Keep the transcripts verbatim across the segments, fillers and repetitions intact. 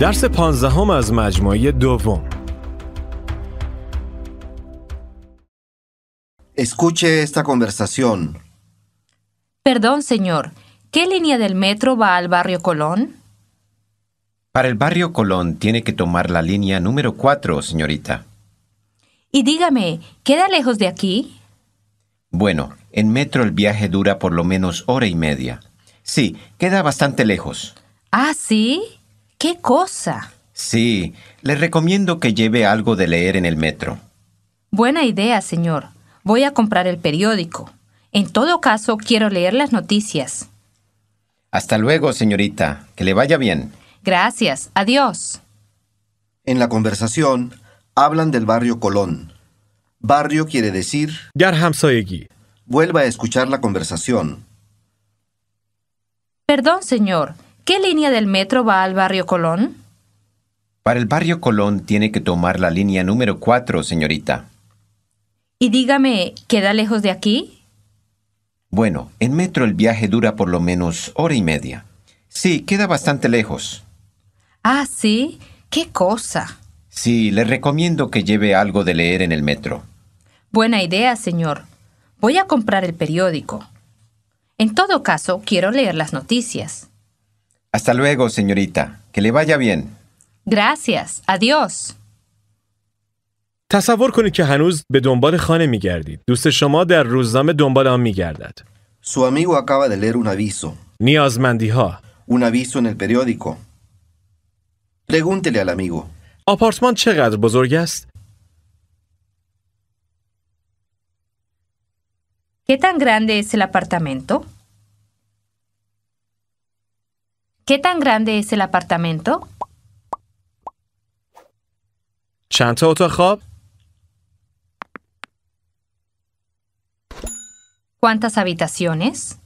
درس پانزدهم از مجموعه دوم. Escuche esta conversación. Perdón, señor. ¿Qué línea del metro va al barrio Colón? Para el barrio Colón tiene que tomar la línea número cuatro, señorita. Y dígame, ¿queda lejos de aquí? Bueno, en metro el viaje dura por lo menos hora y media. Sí, queda bastante lejos. ¿Ah, sí? ¡Qué cosa! Sí, le recomiendo que lleve algo de leer en el metro. Buena idea, señor. Voy a comprar el periódico. En todo caso, quiero leer las noticias. Hasta luego, señorita. Que le vaya bien. Gracias. Adiós. En la conversación, hablan del barrio Colón. Barrio quiere decir... در همسایگی. Vuelva a escuchar la conversación. Perdón, señor. ¿Qué línea del metro va al barrio Colón? Para el barrio Colón tiene que tomar la línea número cuatro, señorita. Y dígame, ¿queda lejos de aquí? Bueno, en metro el viaje dura por lo menos hora y media. Sí, queda bastante lejos. Ah, ¿sí? ¡Qué cosa! Sí, le recomiendo que lleve algo de leer en el metro. Buena idea, señor. Voy a comprar el periódico. En todo caso, quiero leer las noticias. Hasta luego, señorita. Que le vaya bien. Gracias. Adiós. تصور کنید که هنوز به دنبال خانه می‌گردید. دوست شما در روزنامه دنبال آن می‌گردد. Su amigo acaba de leer un aviso. نیازمندی‌ها. Un aviso en el periódico. Pregúntele al amigo. آپارتمان چقدر بزرگ است؟ ¿Qué tan grande es el apartamento? ¿Qué tan grande es el apartamento? چند تا اتاق خواب؟ ¿Cuántas habitaciones?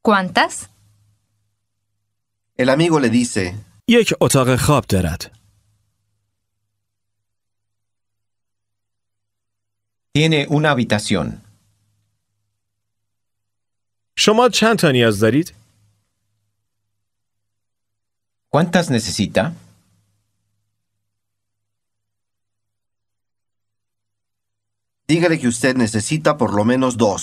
¿Cuántas? El amigo le dice: یک اتاق خواب دارد. Tiene una habitación. شما چند تا نیاز دارید؟ ¿Cuántas necesita? Dígale que usted necesita por lo menos dos.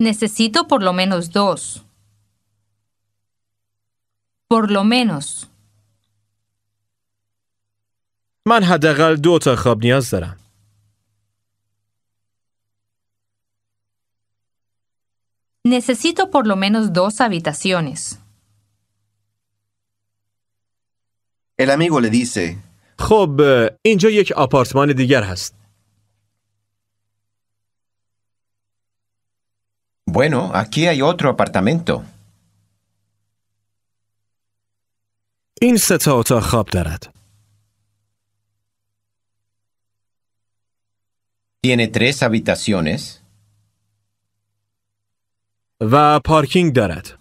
Necesito por lo menos dos. Por lo menos. من حداقل دو تا خواب نیاز دارم. Necesito por lo menos dos habitaciones. El amigo le dice: خب، اینجا یک آپارتمان دیگر هست. Bueno, aquí hay otro apartamento. این سه تا اتاق خواب دارد. Tiene tres habitaciones. و پارکینگ دارد.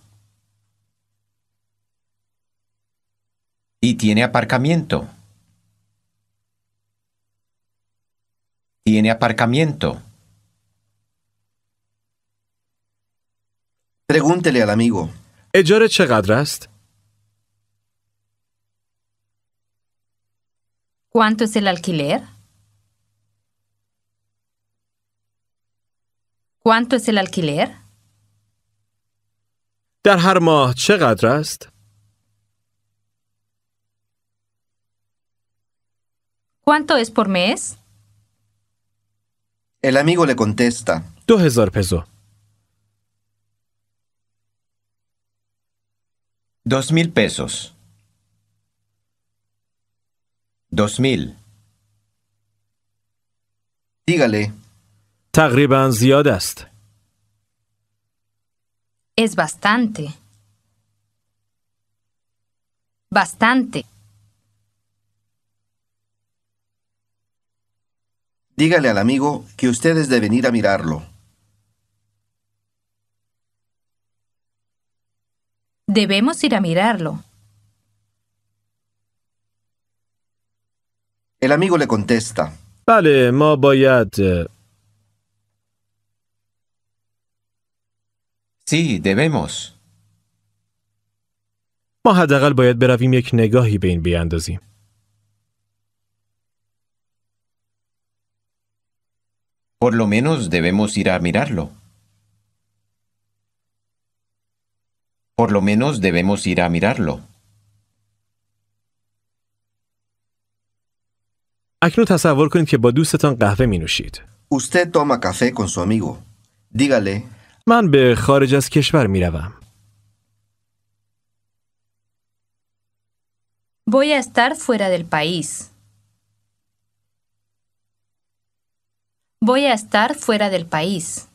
Y tiene aparcamiento. Tiene aparcamiento. Pregúntele al amigo. اجاره چقدر است؟ ¿Cuánto es el alquiler? ¿Cuánto es el alquiler? در هر ماه چقدر است؟ ¿Cuánto es por mes? El amigo le contesta: دو هزار پزو. Dos mil pesos. Dos mil. Dígale: تقریباً زیاد است. Es bastante. Bastante. Dígale al amigo que ustedes deben ir a mirarlo. Debemos ir a mirarlo. El amigo le contesta: Vale, ma bayad. Sí, debemos. ما حداقل باید برویم یک نگاهی به این بیاندازیم. Por lo menos debemos ir a mirarlo. Por lo menos debemos ir a mirarlo. اکنون تصور کنید که با دوستتان قهوه می نوشید. Usted toma café con su amigo. Dígale. من به خارج از کشور می روم. Voy a estar fuera del país. Voy a estar fuera del país.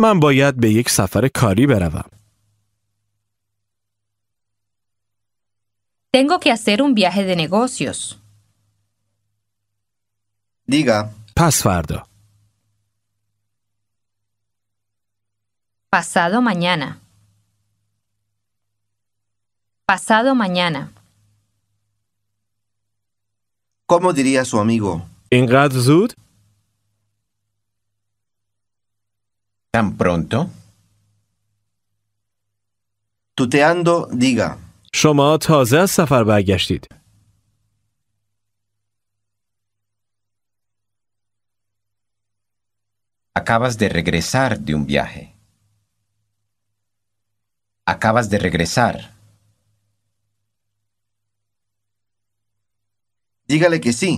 من باید به یک سفر کاری بروم. Tengo que hacer un viaje de negocios. Diga. پس فردا. Pasado mañana. Pasado mañana. ¿Cómo diría su amigo? ¿Inقدر زود? ¿Tan pronto? Tuteando, diga. شما تازه از سفر برگشتید. Acabas de regresar de un viaje. Acabas de regresar. Dígale que sí,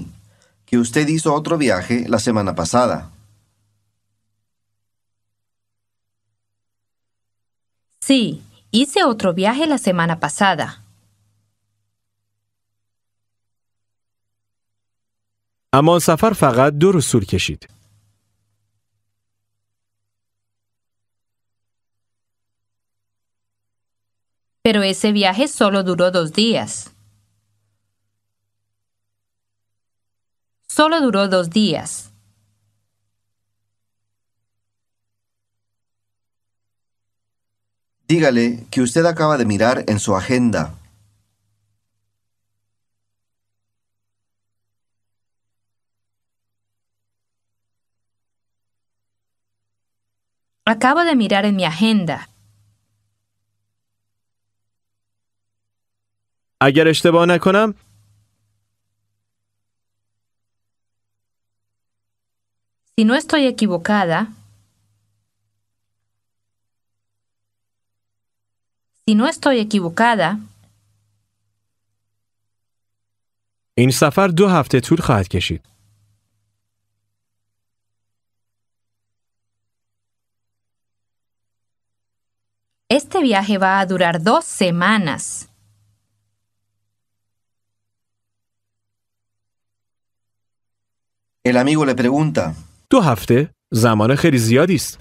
que usted hizo otro viaje la semana pasada. Sí, hice otro viaje la semana pasada. اما سفر فقط دو روز طول کشید. Pero ese viaje solo duró dos días. Solo duró dos días. Dígale que usted acaba de mirar en su agenda. Acabo de mirar en mi agenda. اگر اشتباه نکنم Si no estoy equivocada, si no estoy equivocada, این سفر دو هفته طول خواهد کشید. Este viaje va a durar dos semanas. El amigo le pregunta. دو هفته زمان خیلی زیادی است.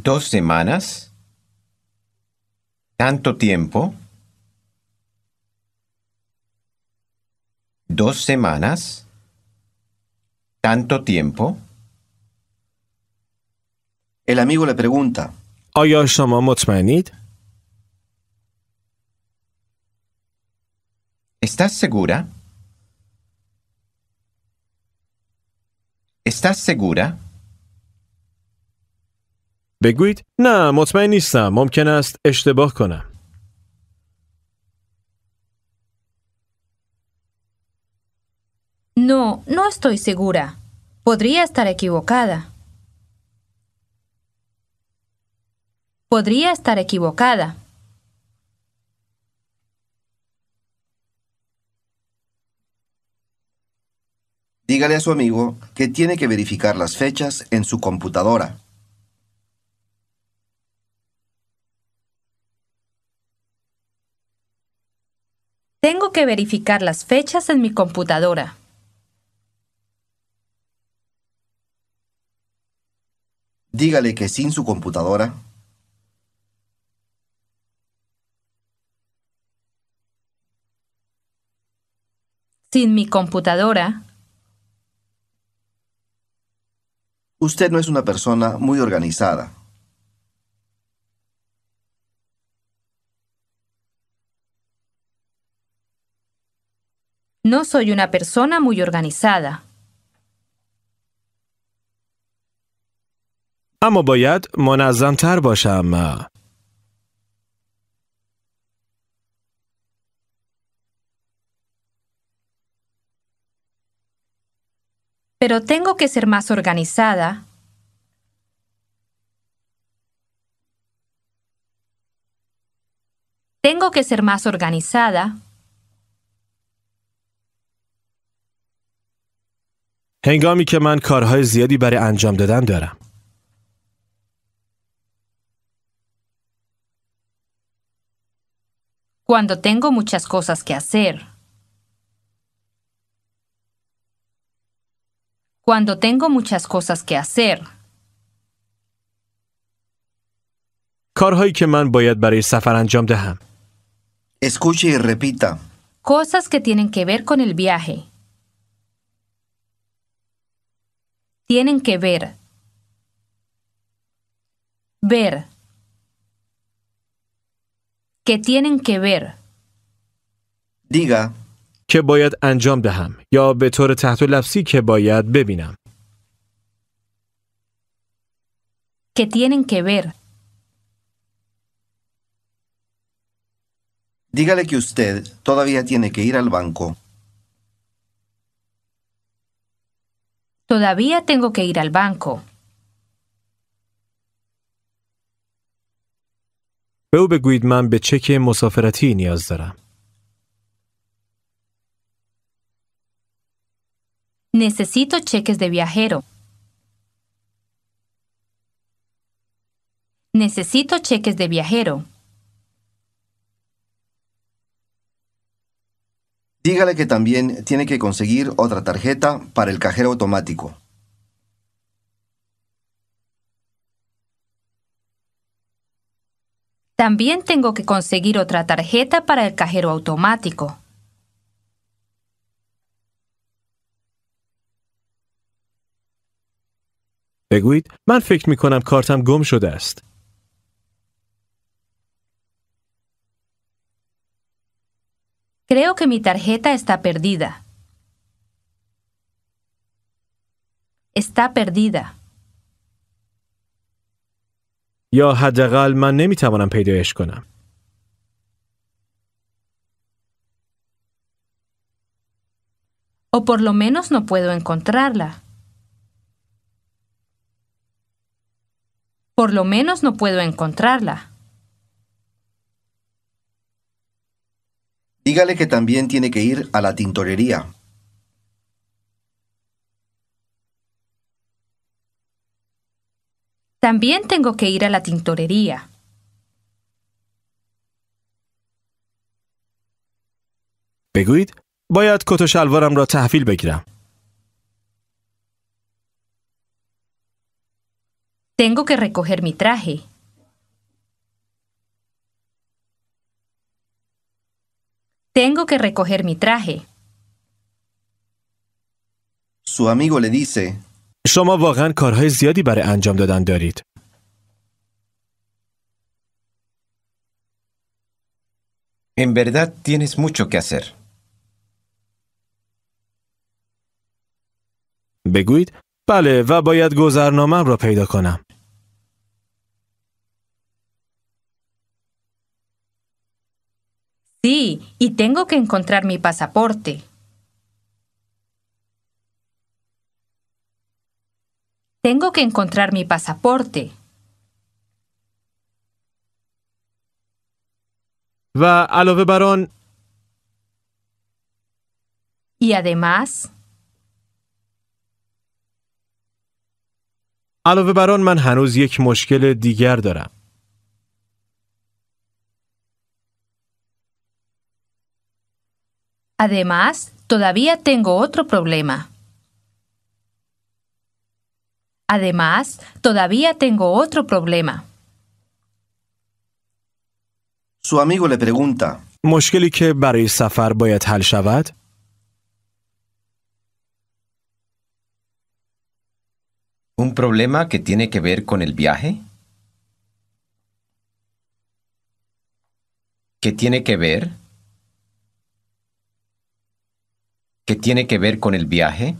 Dos semanas? Tanto tiempo? Dos semanas? Tanto tiempo? El amigo le pregunta. آیا شما مطمئنید؟ ¿Estás segura? ¿Estás segura? بگوید نه مطمئن نیستم ممکن است اشتباه کنم. No, no estoy segura. Podría estar equivocada. Podría estar equivocada. Dígale a su amigo que tiene que verificar las fechas en su computadora. Tengo que verificar las fechas en mi computadora. Dígale que sin su computadora. Sin mi computadora. Usted no es una persona muy organizada. No soy una persona muy organizada. اما باید منظم تر باشم. Pero tengo que ser más organizada. Tengo que ser más organizada. هنگامی که من کارهای زیادی برای انجام دادن دارم. Cuando tengo muchas cosas que hacer. Cuando tengo muchas cosas que hacer. کارهایی که من باید برای سفر انجام دهم. Escuche y repita. Cosas que tienen que ver con el viaje. Tienen que ver. Ver. Que tienen que ver. Diga. که باید انجام دهم یا به طور تحت لفظی که باید ببینم. Que tienen que ver. Dígale que usted todavía tiene que ir al banco. Todavía tengo que ir al banco. به او بگویید من به چک مسافرتی نیاز دارم. Necesito cheques de viajero. Necesito cheques de viajero. Dígale que también tiene que conseguir otra tarjeta para el cajero automático. También tengo que conseguir otra tarjeta para el cajero automático. بگویید من فکر می کنم کارتم گم شده است. Creo que mi tarjeta está perdida. Está perdida. یا حداقل من نمی توانم پیدایش کنم. O por lo menos no puedo encontrarla. Por lo menos no puedo encontrarla. Dígale que también tiene que ir a la tintorería. También tengo que ir a la tintorería. بگویید باید کت و شلوارم را تحویل بگیرم. Tengo que recoger mi traje. Tengo que recoger mi traje. Su amigo le dice: شما واقعاً کارهای زیادی برای انجام دادن دارید. En verdad tienes mucho que hacer. بگویید بله و باید گذرنامه‌ام را پیدا کنم. Sí, y tengo que encontrar mi pasaporte. Tengo que encontrar mi pasaporte. و علاوه بر آن Y además علاوه بر آن من هنوز یک مشکل دیگر دارم. Además, todavía tengo otro problema. Además, todavía tengo otro problema. Su amigo le pregunta: مشکلی که برای سفر باید حل شود؟ Un problema que tiene que ver con el viaje. ¿Qué tiene que ver? que tiene que ver con el viaje?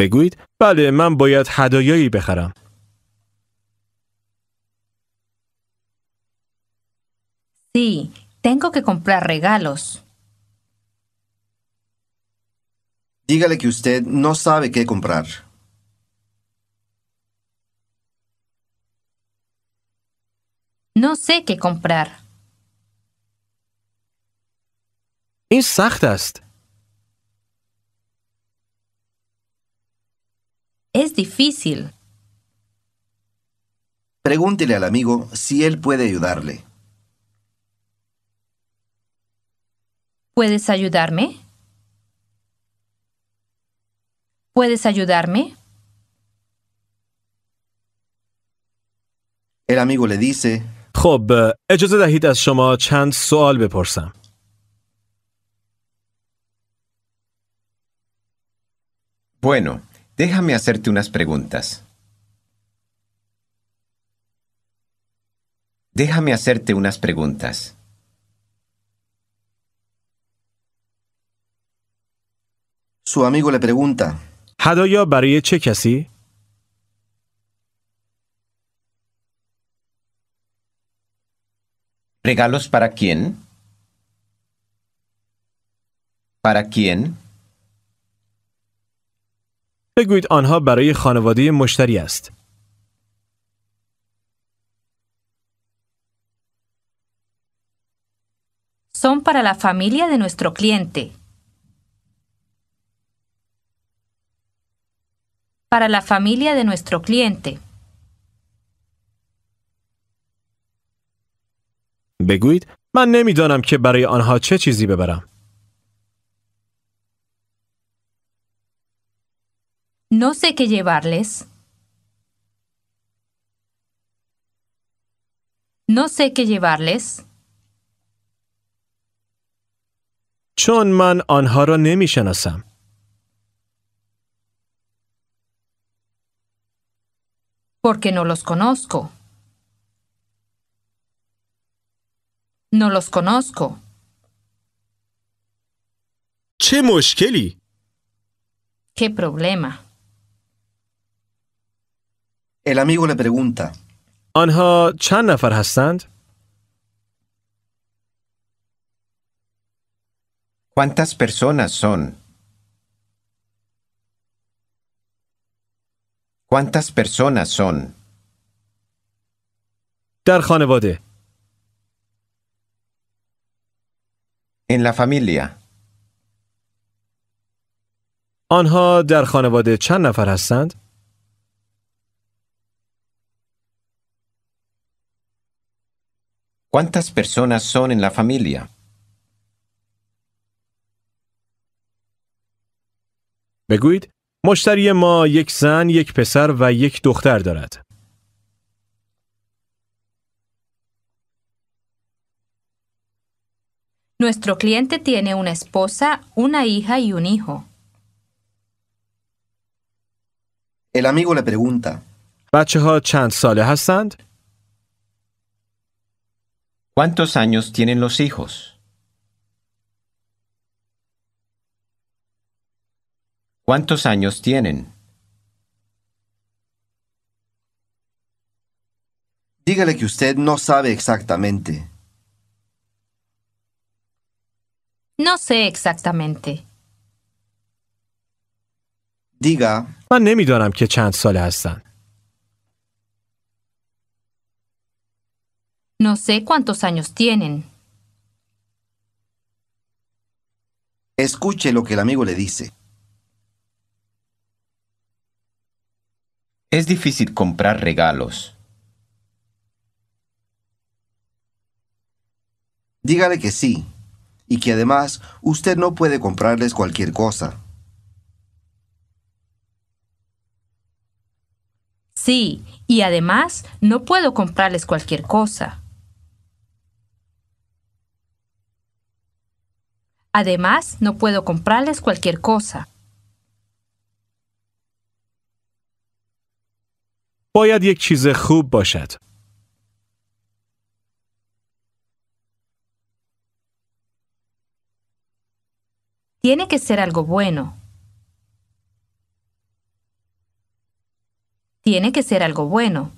بگویید بله من باید هدایایی بخرم. Sí, tengo que comprar regalos. Dígale que usted no sabe qué comprar. No sé qué comprar. این سخت است. Es difícil. Pregúntele al amigo si él puede ayudarle. ¿Puedes ayudarme? ¿Puedes ayudarme? El amigo le dice: خب، اجازه دهید از شما چند سوال بپرسم. Bueno, déjame hacerte unas preguntas. Déjame hacerte unas preguntas. Su amigo le pregunta: هدایا برای چه کسی؟ ¿Regalos para quién? ¿Para quién? بگویید آنها برای خانواده مشتری است. Son para la familia de nuestro cliente. Para la familia de nuestro cliente. بگویید من نمیدانم که برای آنها چه چیزی ببرم. No sé qué llevarles. No sé qué llevarles. چون من آنها را نمیشناسم. Porque no los conozco. No los conozco. چه مشکلی؟ Qué problema. El amigo le pregunta: آنها چند نفر هستند؟ ¿Cuántas personas son? ¿Cuántas personas son? در خانواده. En la familia. آنها در خانواده چند نفر هستند؟ ¿Cuántas personas son en la familia? بگویید مشتری ما یک زن، یک پسر و یک دختر دارد. Nuestro cliente tiene una esposa, una hija y un hijo. El amigo le pregunta: بچه‌ها چند ساله هستند؟ ¿Cuántos años tienen los hijos? ¿Cuántos años tienen? Dígale que usted no sabe exactamente. No sé exactamente. Diga: من نمیدانم که چند ساله هستند. No sé cuántos años tienen. Escuche lo que el amigo le dice. Es difícil comprar regalos. Dígale que sí, y que además usted no puede comprarles cualquier cosa. Sí, y además no puedo comprarles cualquier cosa. Además, no puedo comprarles cualquier cosa. باید یک چیز خوب باشد. Tiene que ser algo bueno. Tiene que ser algo bueno.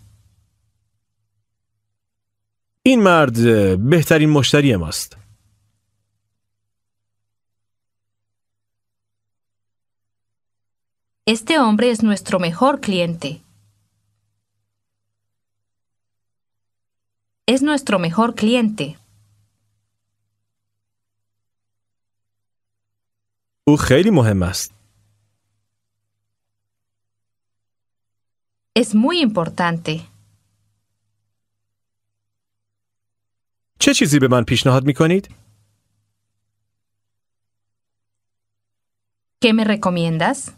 این مرد بهترین مشتری ماست. Este hombre es nuestro mejor cliente. Es nuestro mejor cliente. او خیلی مهم است. Es muy importante. چه چیزی به من پیشنهاد می‌کنید؟ ¿Qué me recomiendas?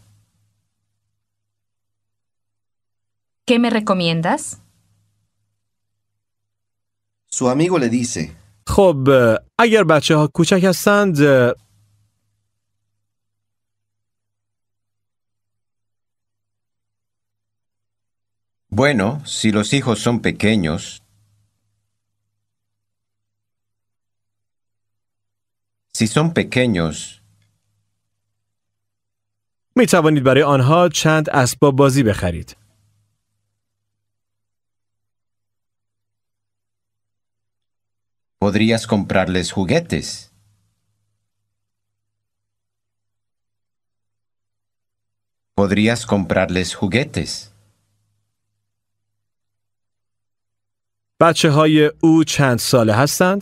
¿Qué me recomiendas? Su amigo le dice: خب اگر بچه‌ها کوچک هستند Bueno, si los hijos son pequeños, si son pequeños, می توانید برای آنها چند اسباب بازی بخرید. Podrías comprarles juguetes. Podrías comprarles juguetes. بچه‌های او چند ساله هستند؟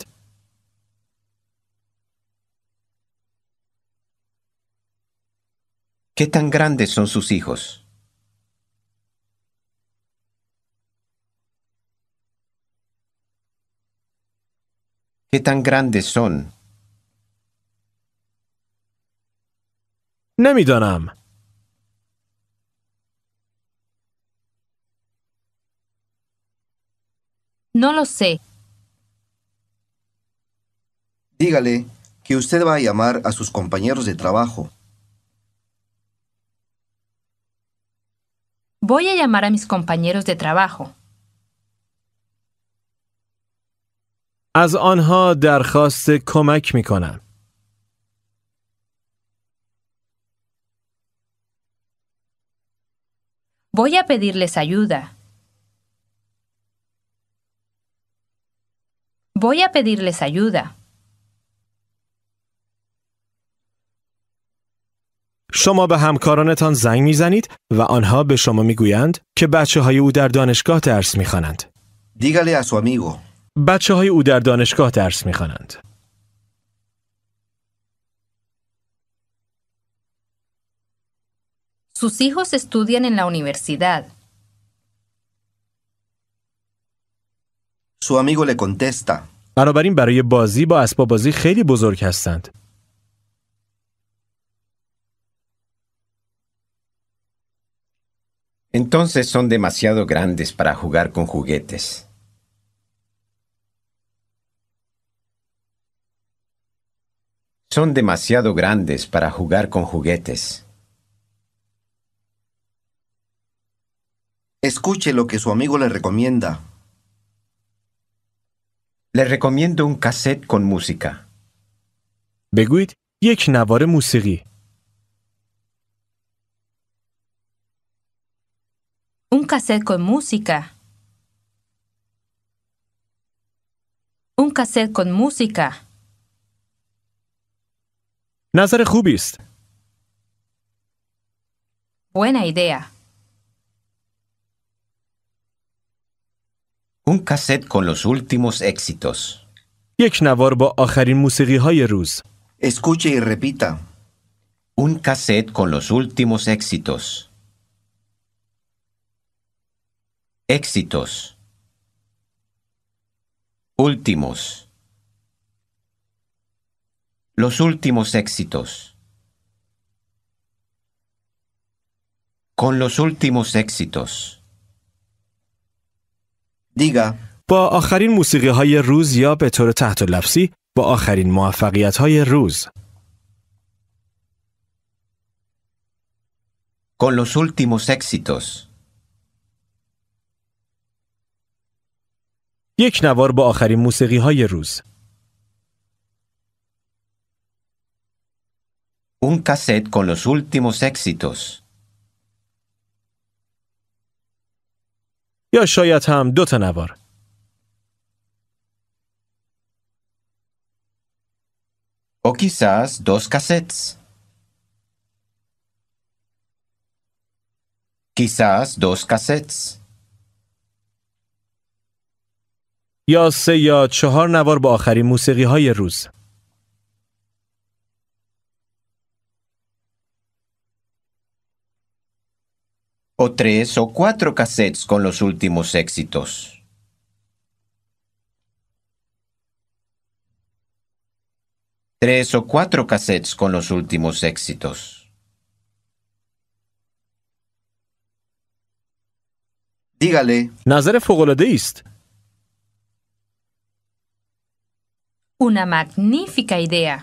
¿Qué tan grandes son sus hijos? ¿Qué tan grandes son? نمی‌دانم. No lo sé. Dígale que usted va a llamar a sus compañeros de trabajo. Voy a llamar a mis compañeros de trabajo. از آنها درخواست کمک می‌کنم. Voy a pedirles ayuda. Voy a pedirles ayuda. شما به همکارانتان زنگ میزنید و آنها به شما میگویند که بچه‌های او در دانشگاه درس میخوانند. Dígale a su amigo. بچه‌های او در دانشگاه درس میخوانند. Sus hijos estudian en la universidad. Su amigo le contesta. بنابراین برای بازی با اسباب بازی خیلی بزرگ هستند. Entonces son demasiado grandes para jugar con juguetes. Son demasiado grandes para jugar con juguetes. Escuche lo que su amigo le recomienda. Le recomiendo un cassette con música. بگویید یک نوار موسیقی. Un cassette con música. Un cassette con música. نظر خوبی است. Buena idea. Un cassette con los últimos éxitos. یک نوار با آخرین موسیقی‌های روز. Escuche y repita. Un cassette con los últimos éxitos. Éxitos. Últimos. Los últimos éxitos. Con los últimos éxitos. Diga. با آخرین موسیقی‌های روز یا به طور تحت لفظی با آخرین موفقیت‌های روز. Con los últimos éxitos. یک نوار با آخرین موسیقی‌های روز. Un cassette con los últimos éxitos. یا شاید هم دو تا نوار. O quizás dos cassettes. Quizás dos cassettes. یا سه یا چهار نوار با آخرین موسیقی های روز. O tres o cuatro cassettes con los últimos éxitos. Tres o cuatro cassettes con los últimos éxitos. Dígale. نظر فوق‌العاده‌ای است. Una magnífica idea.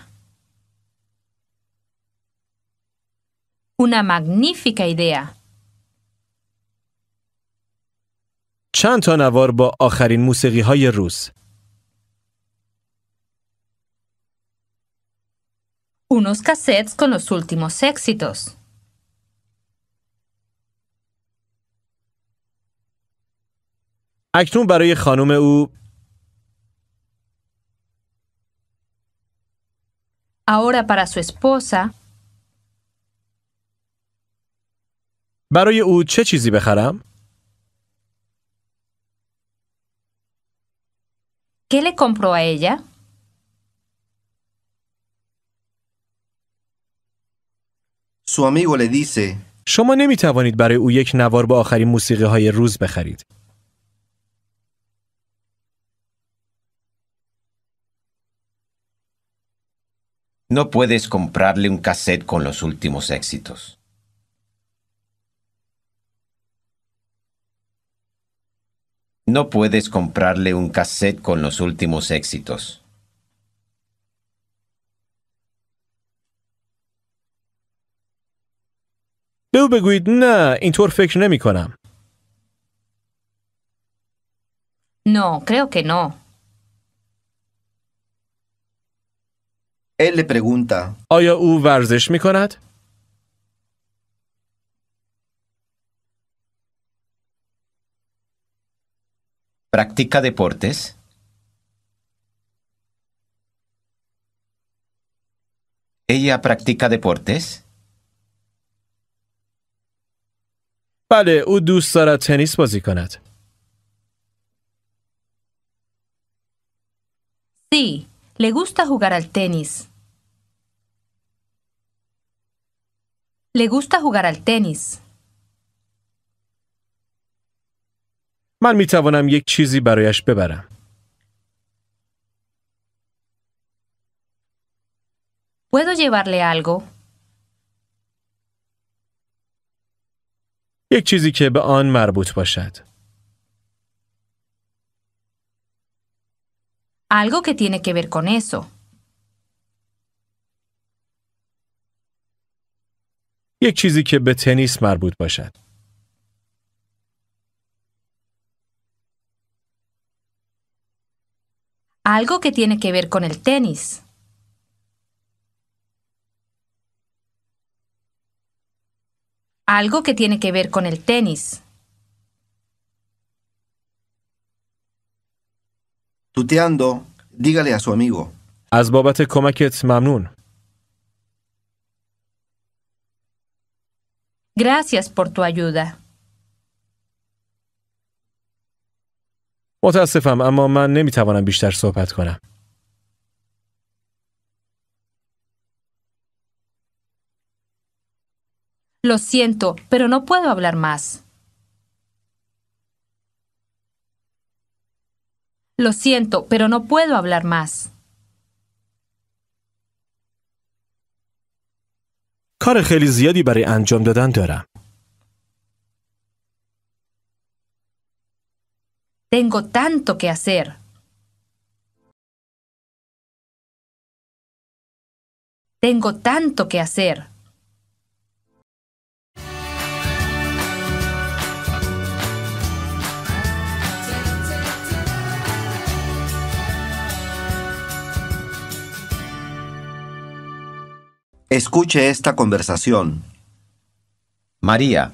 Una magnífica idea. چند تا نوار با آخرین موسیقی های روز. Unos cassettes con los últimos éxitos. اکنون برای خانم او. Ahora para su esposa. برای او چه چیزی بخرم؟ ¿Qué le compró a ella? Su amigo le dice: شما نمیتوانید برای او یک نوار با آخرین موسیقی های روز بخرید. No puedes comprarle un cassette con los últimos éxitos. No puedes comprarle un cassette con los últimos éxitos. به او بگویید نه، اینطور فکر نمی کنم. No, creo que no. Él le pregunta: آیا او ورزش می کند؟ ¿Practica deportes? ¿Ella practica deportes? بله، او دوست دارد تنیس بازی کند. Sí, le gusta jugar al tenis. Le gusta jugar al tenis. من می توانم یک چیزی برایش ببرم. ¿Puedo llevarle algo? یک چیزی که به آن مربوط باشد. Algo que tiene que ver con eso. یک چیزی که به تنیس مربوط باشد. Algo que tiene que ver con el tenis. Algo que tiene que ver con el tenis. Tuteando, dígale a su amigo. از بابت کمکت ممنون. Gracias por tu ayuda. متاسفم اما من نمیتوانم بیشتر صحبت کنم. Lo siento, pero no puedo hablar más. Lo siento, pero no puedo hablar más. کار خیلی زیادی برای انجام دادن دارم. Tengo tanto que hacer. Tengo tanto que hacer. Escuche esta conversación. María,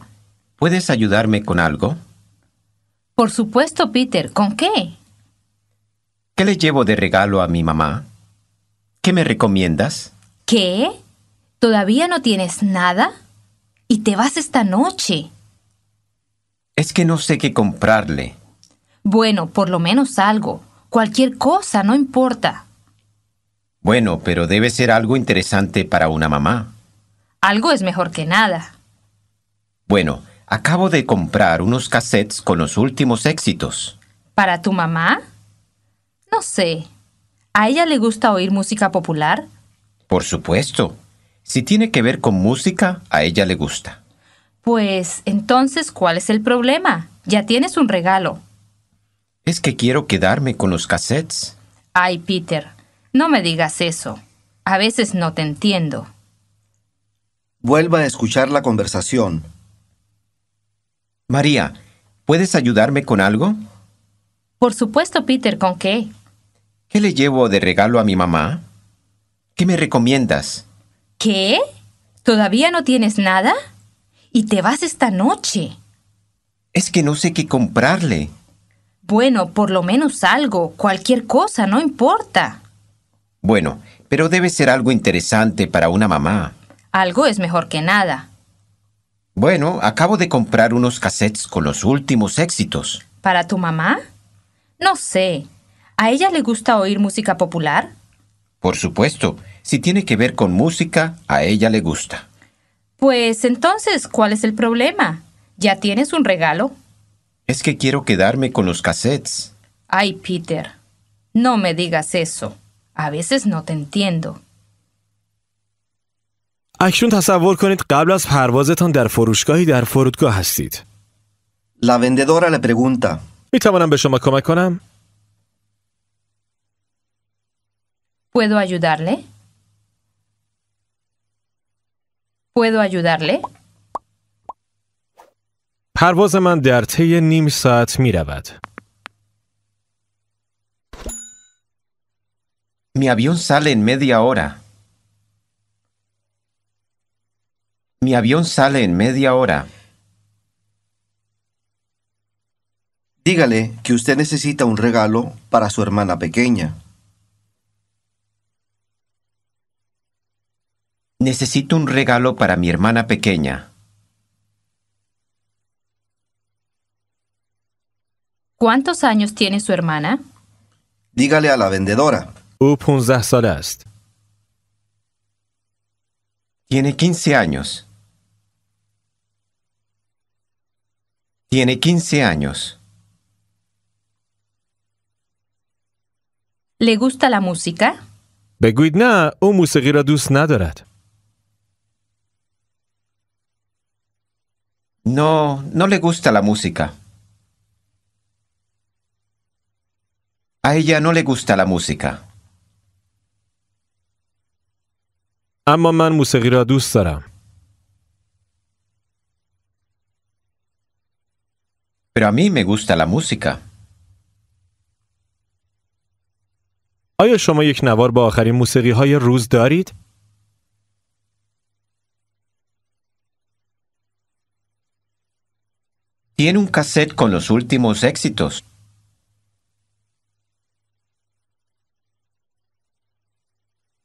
¿puedes ayudarme con algo? Por supuesto, Peter. ¿Con qué? ¿Qué le llevo de regalo a mi mamá? ¿Qué me recomiendas? ¿Qué? ¿Todavía no tienes nada? ¿Y te vas esta noche? Es que no sé qué comprarle. Bueno, por lo menos algo. Cualquier cosa, no importa. Bueno, pero debe ser algo interesante para una mamá. Algo es mejor que nada. Bueno, acabo de comprar unos cassettes con los últimos éxitos. ¿Para tu mamá? No sé. ¿A ella le gusta oír música popular? Por supuesto. Si tiene que ver con música, a ella le gusta. Pues, entonces, ¿cuál es el problema? Ya tienes un regalo. Es que quiero quedarme con los cassettes. Ay, Peter, no me digas eso. A veces no te entiendo. Vuelva a escuchar la conversación. María, ¿puedes ayudarme con algo? Por supuesto, Peter, ¿con qué? ¿Qué le llevo de regalo a mi mamá? ¿Qué me recomiendas? ¿Qué? ¿Todavía no tienes nada? ¿Y te vas esta noche? Es que no sé qué comprarle. Bueno, por lo menos algo. Cualquier cosa, no importa. Bueno, pero debe ser algo interesante para una mamá. Algo es mejor que nada. Bueno, acabo de comprar unos cassettes con los últimos éxitos. ¿Para tu mamá? No sé. ¿A ella le gusta oír música popular? Por supuesto. Si tiene que ver con música, a ella le gusta. Pues entonces, ¿cuál es el problema? ¿Ya tienes un regalo? Es que quiero quedarme con los cassettes. Ay, Peter, no me digas eso. A veces no te entiendo. اکنون تصور کنید قبل از پروازتان در فروشگاهی در فرودگاه هستید. La vendedora le pregunta. می توانم به شما کمک کنم؟ ¿Puedo ayudarle? ¿Puedo ayudarle? پرواز من در طی نیم ساعت می رود. Mi avión sale en media hora. Mi avión sale en media hora. Dígale que usted necesita un regalo para su hermana pequeña. Necesito un regalo para mi hermana pequeña. ¿Cuántos años tiene su hermana? Dígale a la vendedora. او پانزده ساله است. Tiene quince años. Tiene quince años. ¿Le gusta la música? بگوید نه، او موسیقی را دوست ندارد. No, no le gusta la música. A ella no le gusta la música. اما من موسیقی را دوست دارم. Pero a mí me gusta la música. آیا شما یک نوار با آخرین موسیقی های روز دارید؟ Tiene un cassette con los últimos éxitos.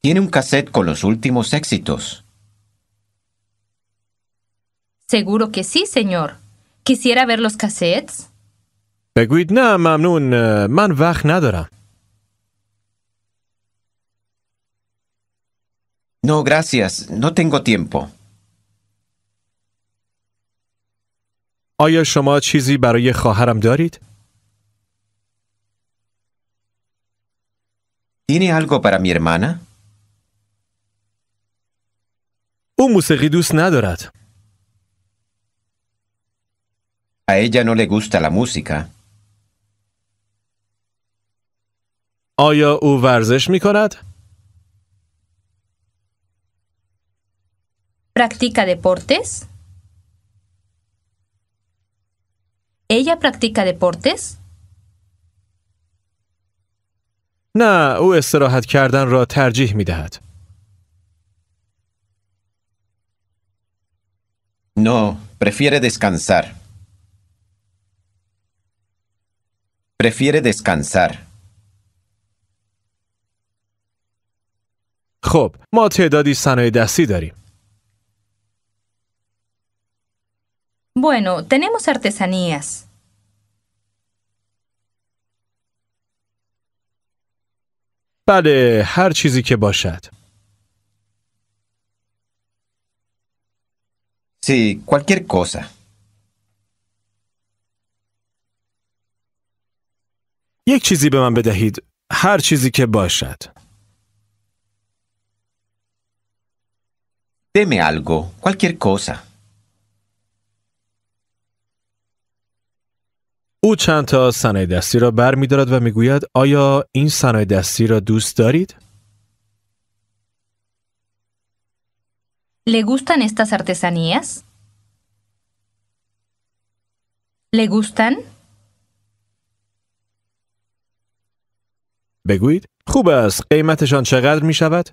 Tiene un cassette con los últimos éxitos. Seguro que sí, señor. ¿Quisiera ver los cassettes? بگوید نه ممنون من وقت ندارم. No, gracias. No tengo tiempo. آیا شما چیزی برای خواهرم دارید؟ ¿Tiene algo para mi hermana? او موسیقی دوست ندارد. A ella no le gusta la música. آیا او ورزش می کند؟ ¿Practica deportes? ¿Ella practica deportes? نه، او استراحت کردن را ترجیح می دهد. No, prefiere descansar. Prefiere descansar. خب، ما تعدادی صنایع دستی داریم. Bueno, tenemos artesanías. بله، هر چیزی که باشد. Sí, cualquier cosa. یک چیزی به من بدهید، هر چیزی که باشد. Deme algo, cualquier cosa. او چند تا صنایع دستی را برمی‌دارد و می‌گوید آیا این صنایع دستی را دوست دارید؟ ¿Le gustan estas artesanías? ¿Le gustan? بگویید خوب است قیمتشان چقدر می‌شود؟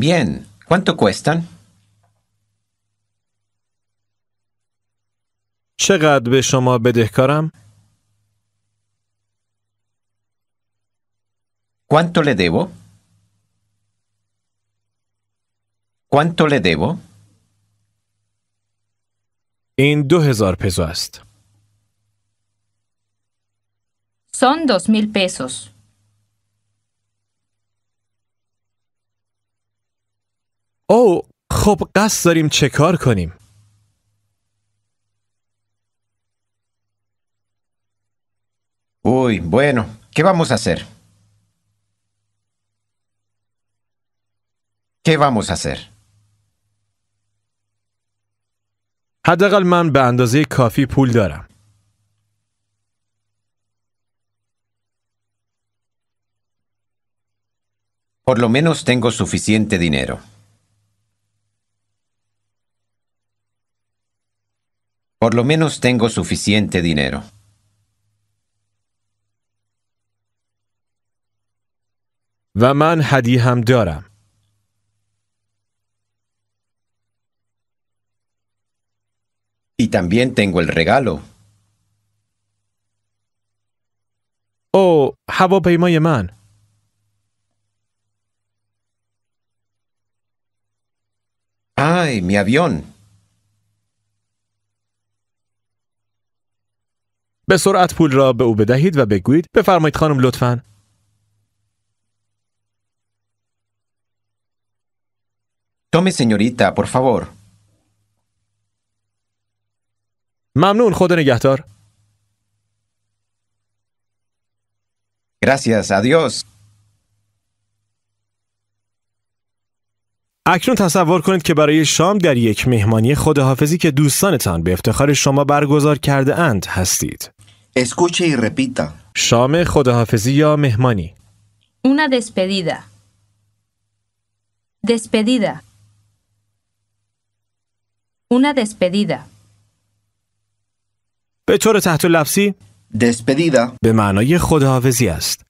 Bien, ¿cuánto cuestan? چقدر به شما بدهکارم؟ ¿Cuánto le debo? ¿Cuánto le debo? این دو هزار پزو است. Son dos mil pesos. او خب قصد داریم چه کار کنیم؟ Uy, bueno, ¿qué vamos a hacer? ¿Qué vamos a hacer? حداقل من به اندازه کافی پول دارم. Por lo menos tengo suficiente dinero. Por lo menos tengo suficiente dinero. و من هدیه هم دارم. Y también tengo el regalo. او هواپیمای من. Ay, mi avión. به سرعت پول را به او بدهید و بگویید بفرمایید خانم لطفاً. Tome señorita, por favor. ممنون خدا نگهدار. Gracias, adiós. اکنون تصور کنید که برای شام در یک مهمانی خداحافظی که دوستانتان به افتخار شما برگزار کرده اند هستید. Escuche y repita. شام خداحافظی یا مهمانی. Una despedida. Despedida. Una despedida. به طور تحت لفظی despedida به معنای خداحافظی است.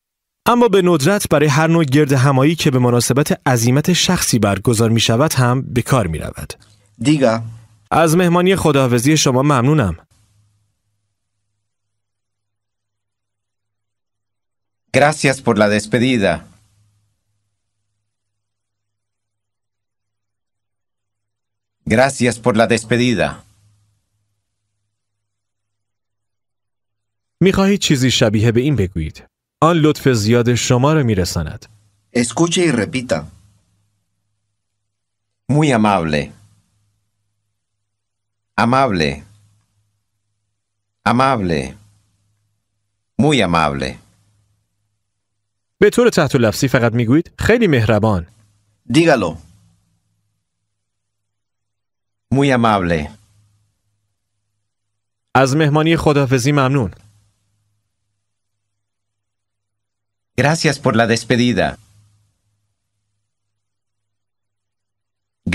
اما به ندرت برای هر نوع گرد همایی که به مناسبت عزیمت شخصی برگزار می شود هم به کار می رود. دیگه از مهمانی خداحافظی شما ممنونم. Gracias por la despedida. Gracias por la despedida. می خواهید چیزی شبیه به این بگویید. آن لطف زیاد شما را می رساند. Escuche y repita. Muy amable. Amable. Amable. Muy amable. به طور تحت لفظی فقط می گویید خیلی مهربان. Dígalo. Muy amable. از مهمانی خداحافظی ممنون. Gracias por la despedida.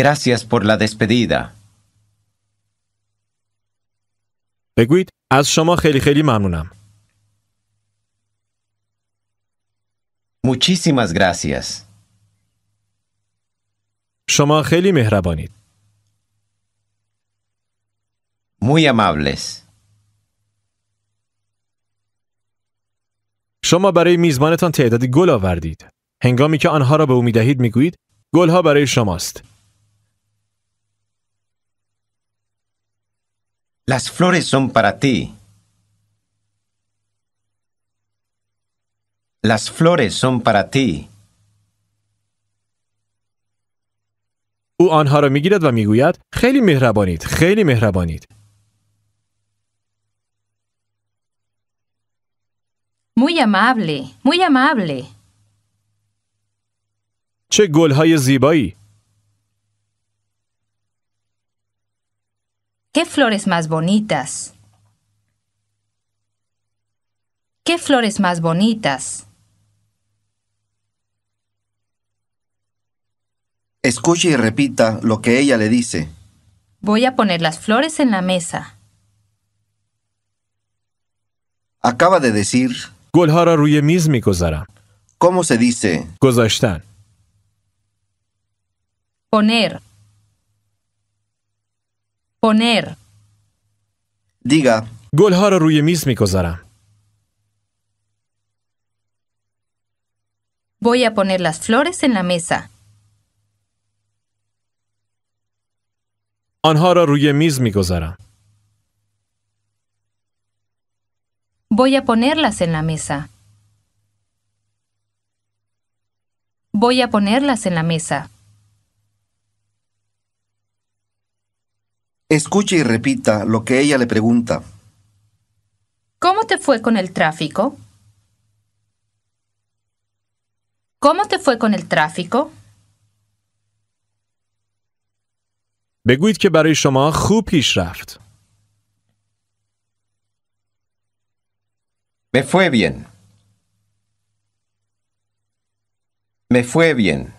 Gracias por la despedida. بگویید از شما خیلی خیلی ممنونم. Muchísimas gracias. شما خیلی مهربانید. Muy amables. شما برای میزبانتان تعدادی گل آوردید. هنگامی که آنها را به او میدهید میگویید گلها برای شماست. Las flores son para ti. Las flores son para ti. او آنها را میگیرد و میگوید خیلی مهربانید، خیلی مهربانید. Muy amable, muy amable. چه گلهای زیبایی. Qué flores más bonitas. Qué flores más bonitas. Escuche y repita lo que ella le dice. Voy a poner las flores en la mesa. Acaba de decir... گلها را روی میز میگذارم. ¿Cómo se dice? گذاشتن. Poner. Poner. Diga. گلها را روی میز میگذارم. Voy a poner las flores en la mesa. آنها را روی میز میگذارم. Voy a ponerlas en la mesa. Voy a ponerlas en la mesa. Escuche y repita lo que ella le pregunta. ¿Cómo te fue con el tráfico? ¿Cómo te fue con el tráfico? بگویید که برای شما خوب پیش رفت. Me fue bien. Me fue bien.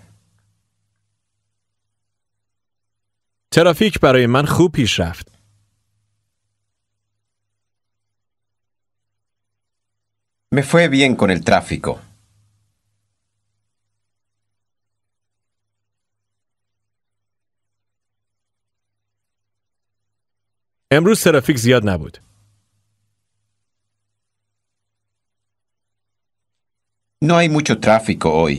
ترافیک برای من خوب پیش رفت. Me fue bien con el tráfico. امروز ترافیک زیاد نبود. No hay mucho tráfico hoy.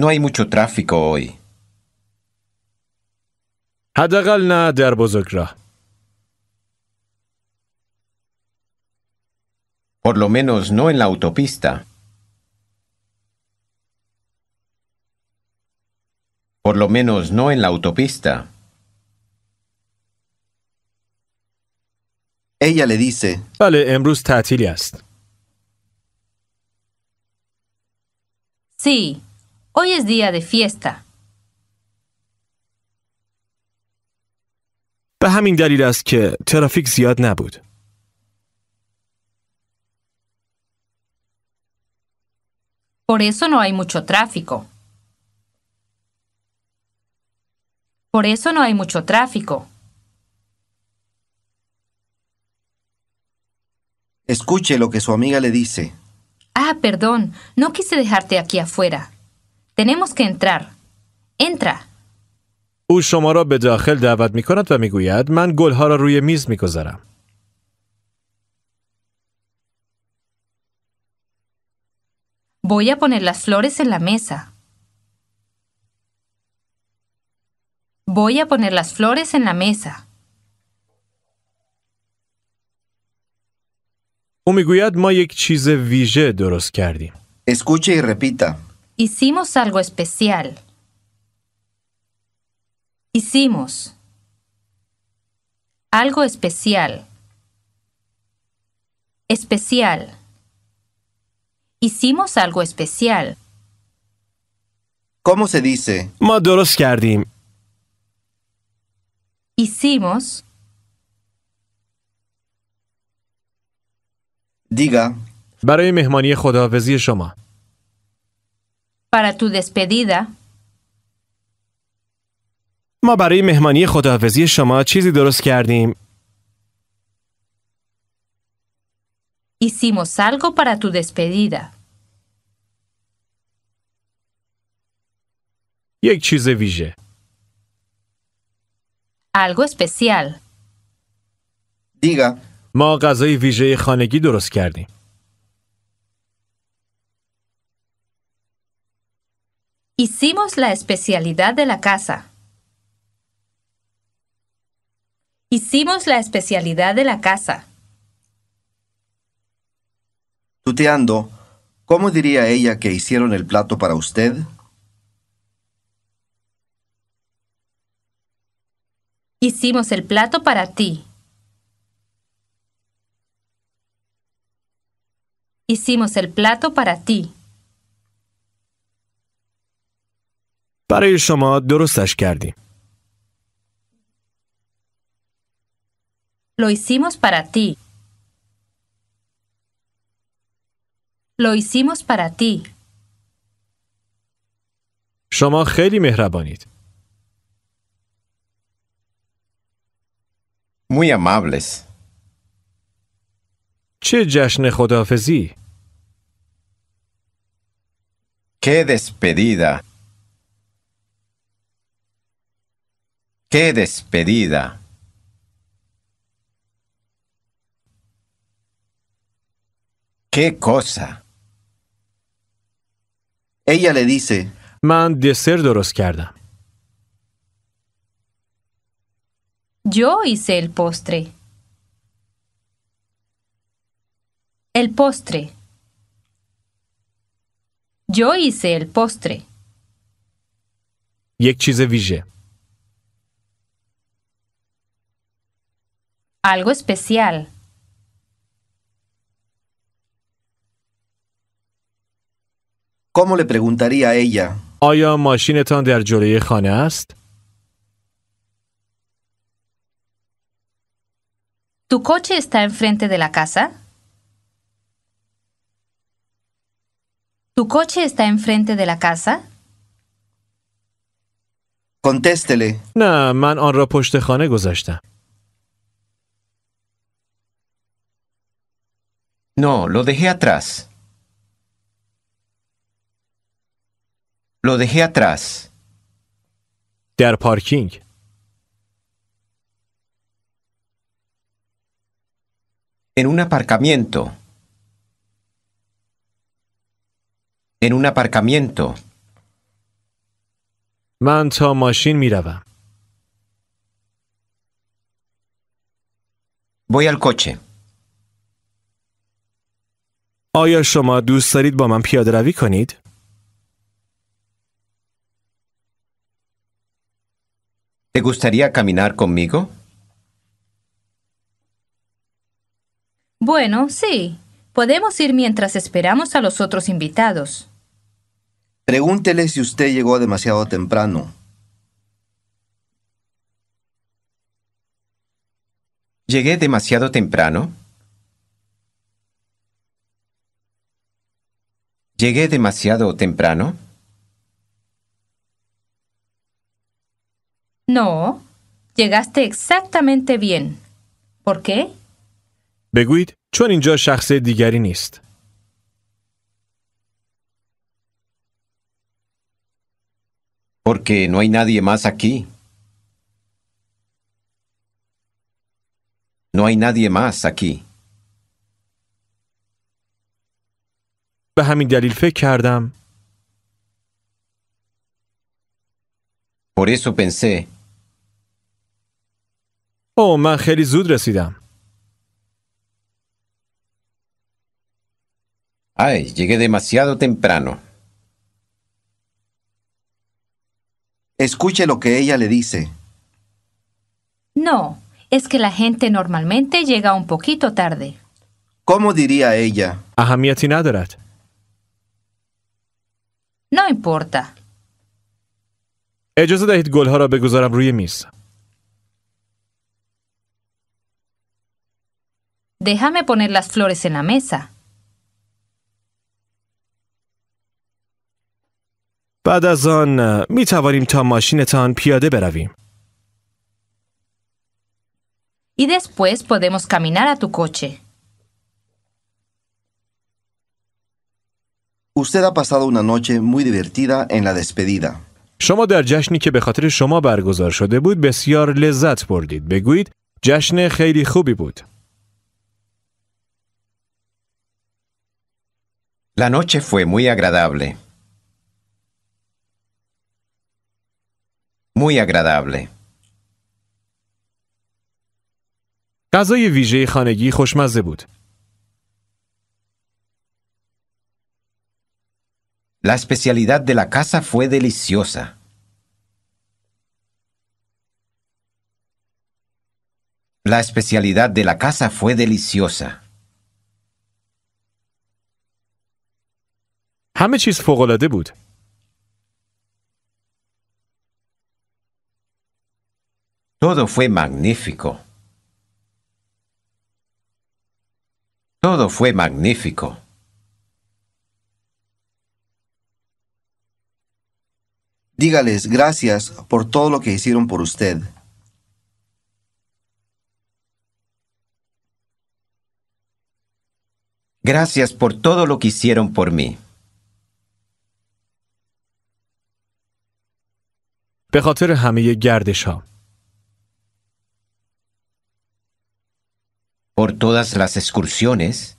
No hay mucho tráfico hoy. حداقل نه در بزرگراه. Por lo menos no en la autopista. Por lo menos no en la autopista. Ella le dice: Vale, امروز تعطیلی است. Sí, hoy es día de fiesta. به همین دلیل است که ترافیک زیاد نبود. Por eso no hay mucho tráfico. Por eso no hay mucho tráfico. Escuche lo que su amiga le dice. Ah, perdón, no quise dejarte aquí afuera. Tenemos que entrar. Entra. او شما را به داخل دعوت می کند و می گوید من گلها را روی میز می گذارم. Voy a poner las flores en la mesa. Voy a poner las flores en la mesa. او میگوید ما یک چیز ویژه درست کردیم. Escuche y repita. Hicimos algo especial. Hicimos algo especial. Especial. Hicimos algo especial. ¿Cómo se dice? ما درست کردیم. Hicimos. Diga. برای مهمانی خداحافظی شما. Para tu despedida. ما برای مهمانی خداحافظی شما چیزی درست کردیم. Hicimos algo para tu despedida. Jak ci zawiedzie? Algo especial. Diga. ما غذای ویژه خانگی درست کردیم. Hicimos la especialidad de la casa. Hicimos la especialidad de la casa. Tuteando, ¿cómo diría ella que hicieron el plato para usted? Hicimos el plato para ti. Hicimos el plato para ti. برای شما درستش کردیم. Lo hicimos para ti. Lo hicimos para ti. شما خیلی مهربانید. Muy amables. چه جشن خداحافظی. Qué despedida. ¡Qué despedida! ¡Qué cosa! Ella le dice: Man desert درست کردم. Yo hice el postre. El postre. Yo hice el postre. یک چیز ویژه. Algo especial. ¿Cómo le preguntaría a ella? ¿Aya mashinatan der joleye khane ast? ¿Tu coche está enfrente de la casa? ¿Tu coche está enfrente de la casa? Contéstele. Na, man an ra poshte khane gozashtam. No, lo dejé atrás. Lo dejé atrás. در پارکینگ. En un aparcamiento. En un aparcamiento. من تا ماشین میروم. Voy al coche. آیا شما دوست دارید با من پیاده روی کنید؟ ¿Te gustaría caminar conmigo? Bueno, sí. Podemos ir mientras esperamos a los otros invitados. Pregúntele si usted llegó demasiado temprano. ¿Llegué demasiado temprano? ¿Llegué demasiado temprano? No, llegaste exactamente bien. ¿Por qué? بگویید چون اینجا شخص دیگری نیست. Porque no hay nadie más aquí. No hay nadie más aquí. به همین دلیل فکر کردم. Por eso pensé. او من خیلی زود رسیدم. Ay, llegué demasiado temprano. Escuche lo que ella le dice. No, es que la gente normalmente llega un poquito tarde. ¿Cómo diría ella? اهمیتی ندارد. No importa. اجازه دهید گلها را بگذارم روی میز. Déjame poner las flores en la mesa. بعد از آن می توانیم تا ماشینتان پیاده برویم. Y después podemos caminar a tu coche. Usted ha pasado una noche muy divertida en la despedida. شما در جشنی که به خاطر شما برگزار شده بود بسیار لذت بردید. بگویید جشن خیلی خوبی بود. La noche fue muy agradable. Muy agradable. غذای ویژه خانگی خوشمزه بود. La especialidad de la casa fue deliciosa. La especialidad de la casa fue deliciosa. همه چیز فوق‌العاده بود. Todo fue magnífico. Todo fue magnífico. Dígales gracias por todo lo que hicieron por usted. Gracias por todo lo que hicieron por mí. به خاطر همه گردش‌ها. Por todas las excursiones.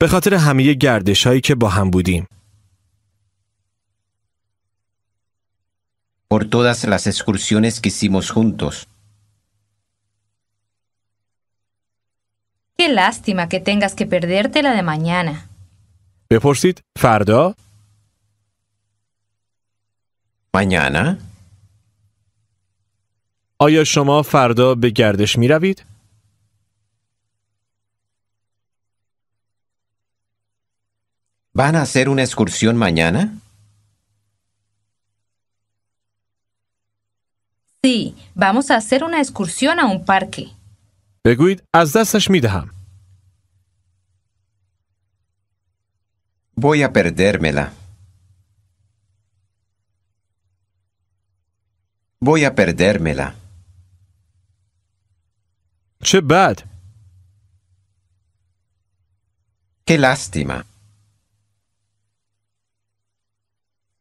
به خاطر همه گردش‌هایی که با هم بودیم. Por todas las excursiones que hicimos juntos. Qué lástima que tengas que perderte la de mañana. بپرسید فردا؟ Mañana. آیا شما فردا به گردش می روید؟ ¿Van a hacer una excursión mañana? Sí, vamos a hacer una excursión a un parque. بگویید از دستش می دهم. Voy a perdérmela. Voy a perdérmela. چه بد. Qué lástima.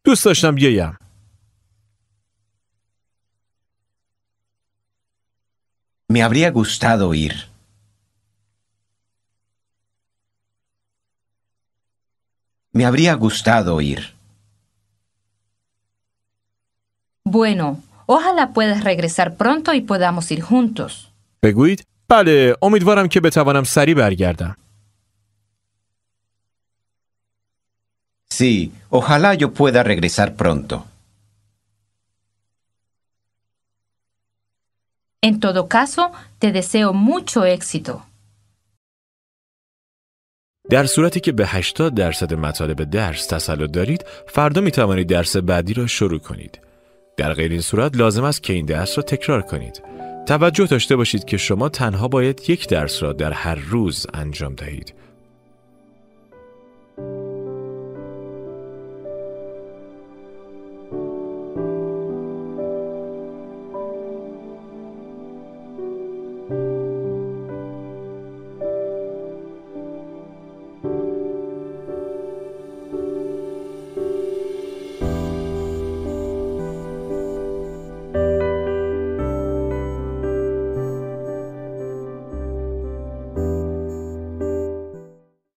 دوست داشتم بیایم. Me habría gustado ir. Me habría gustado ir. Bueno, ojalá puedas regresar pronto y podamos ir juntos. بگویید بله، امیدوارم که بتوانم سریع برگردم. Sí, ojalá yo pueda regresar pronto. En todo caso, te deseo mucho éxito. در صورتی که به هشتاد درصد مطالب درس تسلط دارید، فردا می توانید درس بعدی را شروع کنید. در غیر این صورت لازم است که این درس را تکرار کنید. توجه داشته باشید که شما تنها باید یک درس را در هر روز انجام دهید.